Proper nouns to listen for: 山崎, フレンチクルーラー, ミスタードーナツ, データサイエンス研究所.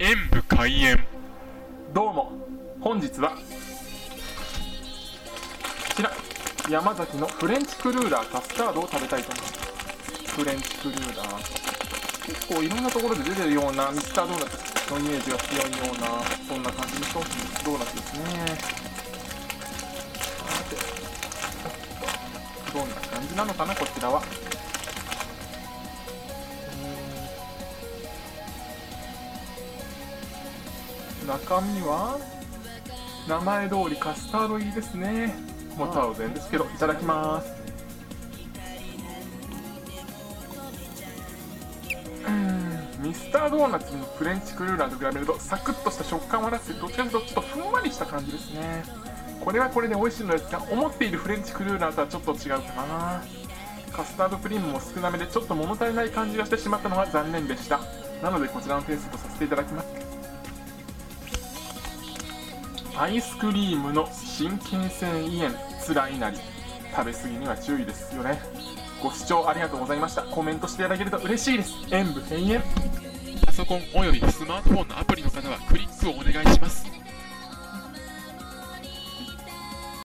演武開演。どうも、本日はこちら山崎のフレンチクルーラーカスタードを食べたいと思います。フレンチクルーラー、結構いろんなところで出てるようなミスタードーナツのイメージが強いような、そんな感じの商品ドーナツですね。どんな感じなのかな、こちらは。中身は名前通りカスタード入りですね。もう当然ですけど、いただきます。ミスタードーナツのフレンチクルーラーと比べるとサクッとした食感はなくて、どっちかというとちょっとふんわりした感じですね。これはこれで美味しいのですが、思っているフレンチクルーラーとはちょっと違うかな。カスタードクリームも少なめで、ちょっと物足りない感じがしてしまったのは残念でした。なのでこちらの点数とさせていただきます。アイスクリームの心筋性胃炎つらいなり、食べ過ぎには注意ですよね。ご視聴ありがとうございました。コメントしていただけると嬉しいです。演武閉園。パソコンおよびスマートフォンのアプリの方はクリックをお願いします。